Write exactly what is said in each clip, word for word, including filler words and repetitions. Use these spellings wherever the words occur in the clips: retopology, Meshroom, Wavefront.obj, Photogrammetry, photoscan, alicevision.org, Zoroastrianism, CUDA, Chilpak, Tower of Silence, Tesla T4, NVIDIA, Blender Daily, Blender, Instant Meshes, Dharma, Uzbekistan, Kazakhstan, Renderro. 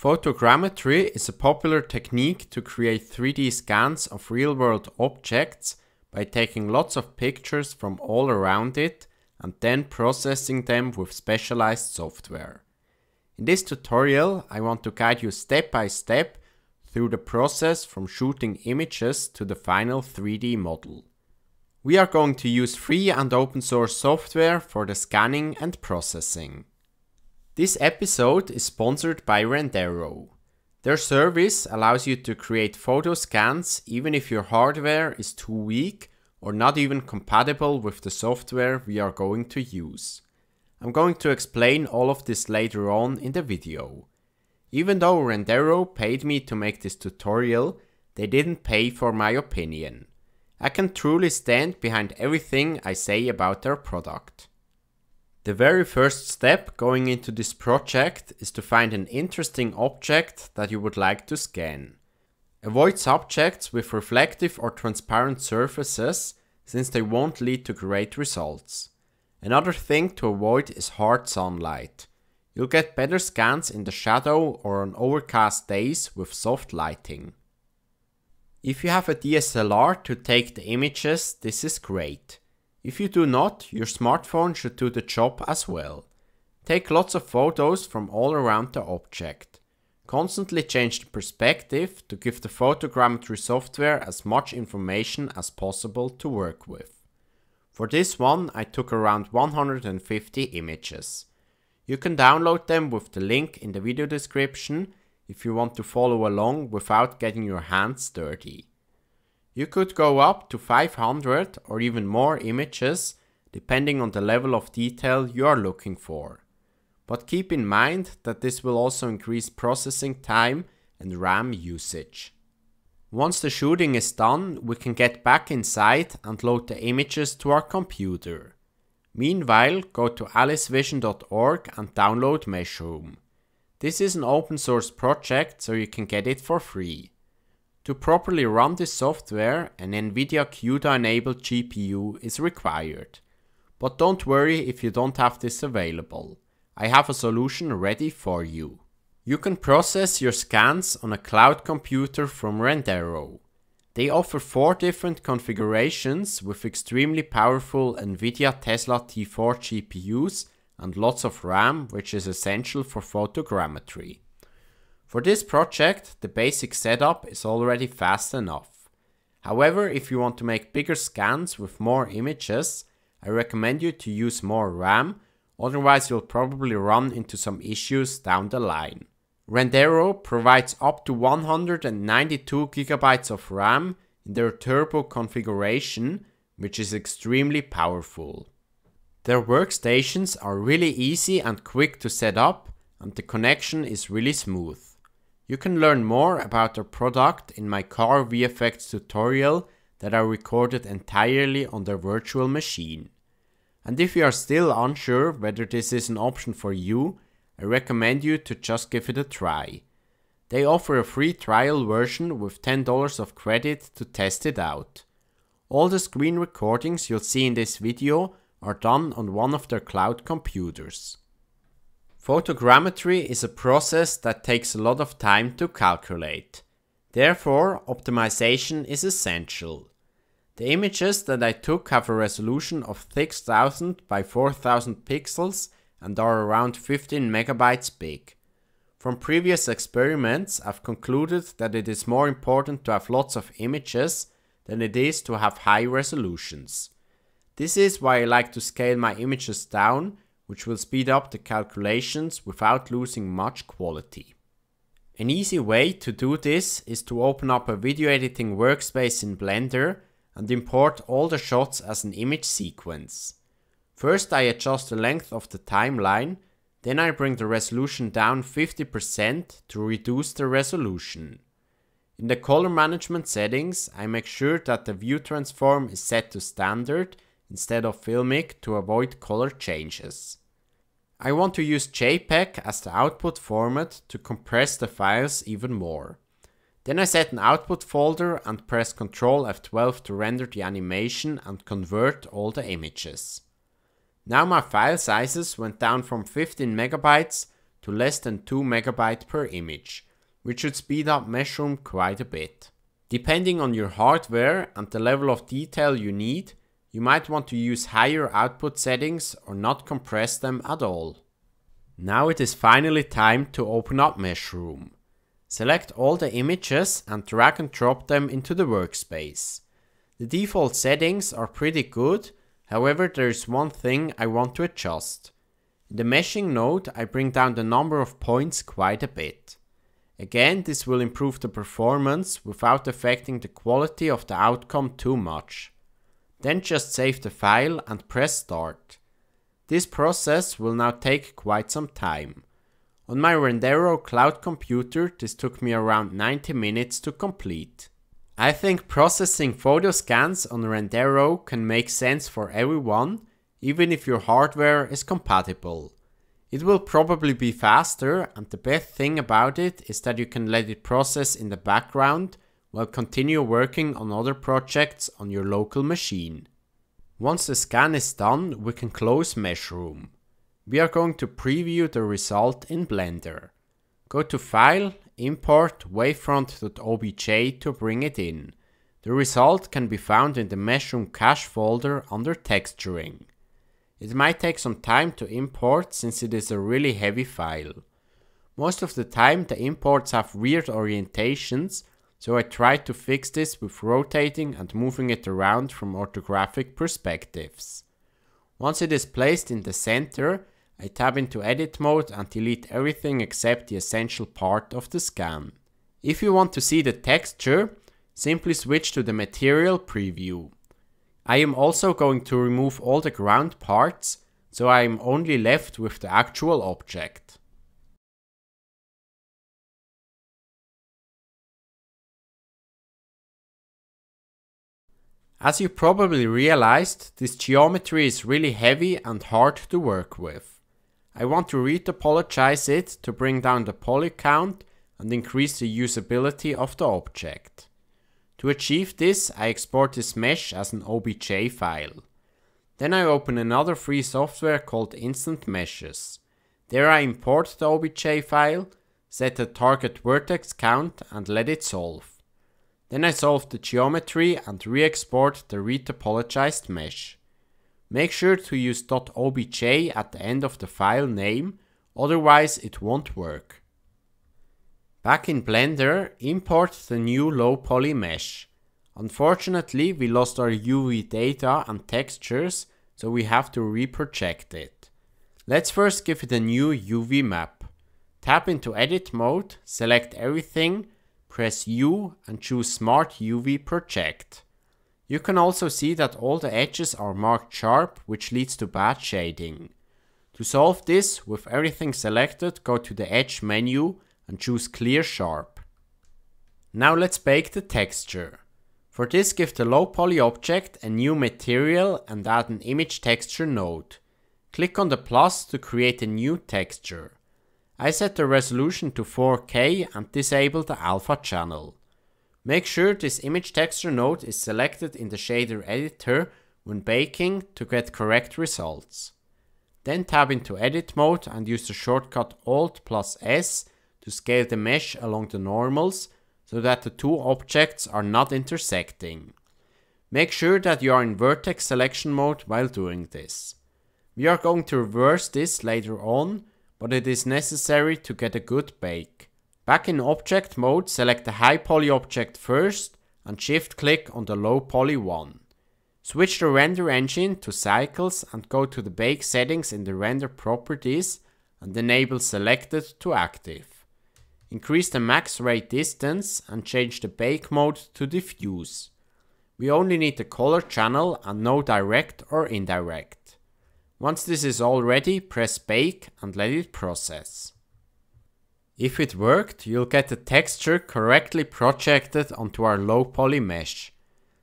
Photogrammetry is a popular technique to create three D scans of real-world objects by taking lots of pictures from all around it and then processing them with specialized software. In this tutorial, I want to guide you step by step through the process from shooting images to the final three D model. We are going to use free and open source software for the scanning and processing. This episode is sponsored by Renderro. Their service allows you to create photo scans even if your hardware is too weak or not even compatible with the software we are going to use. I'm going to explain all of this later on in the video. Even though Renderro paid me to make this tutorial, they didn't pay for my opinion. I can truly stand behind everything I say about their product. The very first step going into this project is to find an interesting object that you would like to scan. Avoid subjects with reflective or transparent surfaces, since they won't lead to great results. Another thing to avoid is hard sunlight. You'll get better scans in the shadow or on overcast days with soft lighting. If you have a D S L R to take the images, this is great. If you do not, your smartphone should do the job as well. Take lots of photos from all around the object. Constantly change the perspective to give the photogrammetry software as much information as possible to work with. For this one, I took around one hundred fifty images. You can download them with the link in the video description if you want to follow along without getting your hands dirty. You could go up to five hundred or even more images, depending on the level of detail you are looking for. But keep in mind that this will also increase processing time and RAM usage. Once the shooting is done, we can get back inside and load the images to our computer. Meanwhile, go to alice vision dot org and download Meshroom. This is an open source project, so you can get it for free. To properly run this software, an NVIDIA CUDA enabled G P U is required. But don't worry if you don't have this available. I have a solution ready for you. You can process your scans on a cloud computer from Renderro. They offer four different configurations with extremely powerful NVIDIA Tesla T four G P Us and lots of RAM, which is essential for photogrammetry. For this project, the basic setup is already fast enough. However, if you want to make bigger scans with more images, I recommend you to use more RAM, otherwise you'll probably run into some issues down the line. Renderro provides up to one hundred ninety-two gigabytes of RAM in their turbo configuration, which is extremely powerful. Their workstations are really easy and quick to set up, and the connection is really smooth. You can learn more about their product in my car V F X tutorial that I recorded entirely on their virtual machine. And if you are still unsure whether this is an option for you, I recommend you to just give it a try. They offer a free trial version with ten dollars of credit to test it out. All the screen recordings you'll see in this video are done on one of their cloud computers. Photogrammetry is a process that takes a lot of time to calculate. Therefore, optimization is essential. The images that I took have a resolution of six thousand by four thousand pixels and are around fifteen megabytes big. From previous experiments, I've concluded that it is more important to have lots of images than it is to have high resolutions. This is why I like to scale my images down, which will speed up the calculations without losing much quality. An easy way to do this is to open up a video editing workspace in Blender and import all the shots as an image sequence. First I adjust the length of the timeline, then I bring the resolution down fifty percent to reduce the resolution. In the color management settings, I make sure that the view transform is set to standard instead of filmic to avoid color changes. I want to use JPEG as the output format to compress the files even more. Then I set an output folder and press control F twelve to render the animation and convert all the images. Now my file sizes went down from fifteen megabytes to less than two megabytes per image, which should speed up Meshroom quite a bit. Depending on your hardware and the level of detail you need, you might want to use higher output settings or not compress them at all. Now it is finally time to open up Meshroom. Select all the images and drag and drop them into the workspace. The default settings are pretty good, however there is one thing I want to adjust. In the meshing node I bring down the number of points quite a bit. Again, this will improve the performance without affecting the quality of the outcome too much. Then just save the file and press start. This process will now take quite some time. On my Renderro cloud computer this took me around ninety minutes to complete. I think processing photo scans on Renderro can make sense for everyone, even if your hardware is compatible. It will probably be faster, and the best thing about it is that you can let it process in the background while continue working on other projects on your local machine. Once the scan is done, we can close Meshroom. We are going to preview the result in Blender. Go to File, Import Wavefront dot O B J to bring it in. The result can be found in the Meshroom cache folder under Texturing. It might take some time to import since it is a really heavy file. Most of the time the imports have weird orientations, so I tried to fix this with rotating and moving it around from orthographic perspectives. Once it is placed in the center, I tab into edit mode and delete everything except the essential part of the scan. If you want to see the texture, simply switch to the material preview. I am also going to remove all the ground parts, so I am only left with the actual object. As you probably realized, this geometry is really heavy and hard to work with. I want to retopologize it to bring down the poly count and increase the usability of the object. To achieve this, I export this mesh as an O B J file. Then I open another free software called Instant Meshes. There I import the O B J file, set the target vertex count and let it solve. Then I solve the geometry and re-export the retopologized mesh. Make sure to use .obj at the end of the file name, otherwise it won't work. Back in Blender, import the new low poly mesh. Unfortunately, we lost our U V data and textures, so we have to reproject it. Let's first give it a new U V map. Tap into edit mode, select everything, press U and choose Smart U V Project. You can also see that all the edges are marked sharp, which leads to bad shading. To solve this, with everything selected, go to the Edge menu and choose Clear Sharp. Now let's bake the texture. For this, give the low poly object a new material and add an image texture node. Click on the plus to create a new texture. I set the resolution to four K and disable the alpha channel. Make sure this image texture node is selected in the shader editor when baking to get correct results. Then tab into edit mode and use the shortcut Alt plus S to scale the mesh along the normals so that the two objects are not intersecting. Make sure that you are in vertex selection mode while doing this. We are going to reverse this later on, but it is necessary to get a good bake. Back in object mode, select the high poly object first and shift click on the low poly one. Switch the render engine to cycles and go to the bake settings in the render properties and enable selected to active. Increase the max ray distance and change the bake mode to diffuse. We only need the color channel and no direct or indirect. Once this is all ready, press bake and let it process. If it worked, you'll get the texture correctly projected onto our low poly mesh.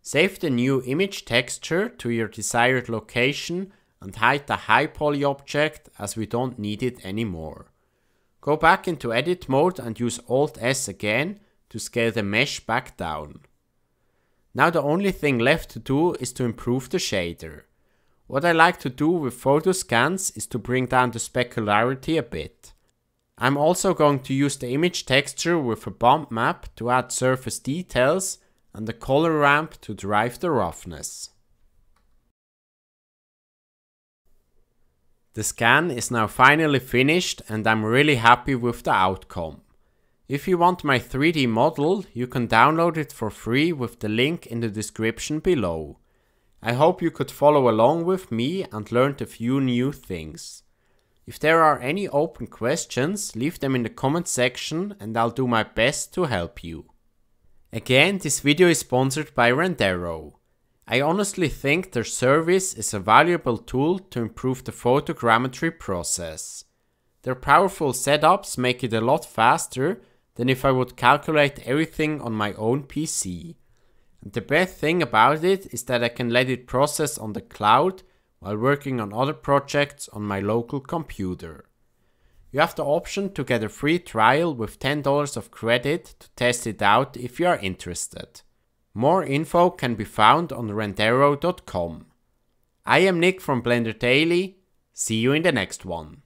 Save the new image texture to your desired location and hide the high poly object as we don't need it anymore. Go back into edit mode and use Alt S again to scale the mesh back down. Now the only thing left to do is to improve the shader. What I like to do with photo scans is to bring down the specularity a bit. I'm also going to use the image texture with a bump map to add surface details and a color ramp to drive the roughness. The scan is now finally finished and I'm really happy with the outcome. If you want my three D model, you can download it for free with the link in the description below. I hope you could follow along with me and learned a few new things. If there are any open questions, leave them in the comment section and I'll do my best to help you. Again, this video is sponsored by Renderro. I honestly think their service is a valuable tool to improve the photogrammetry process. Their powerful setups make it a lot faster than if I would calculate everything on my own P C. And the best thing about it is that I can let it process on the cloud while working on other projects on my local computer. You have the option to get a free trial with ten dollars of credit to test it out if you are interested. More info can be found on renderro dot com. I am Nick from Blender Daily. See you in the next one.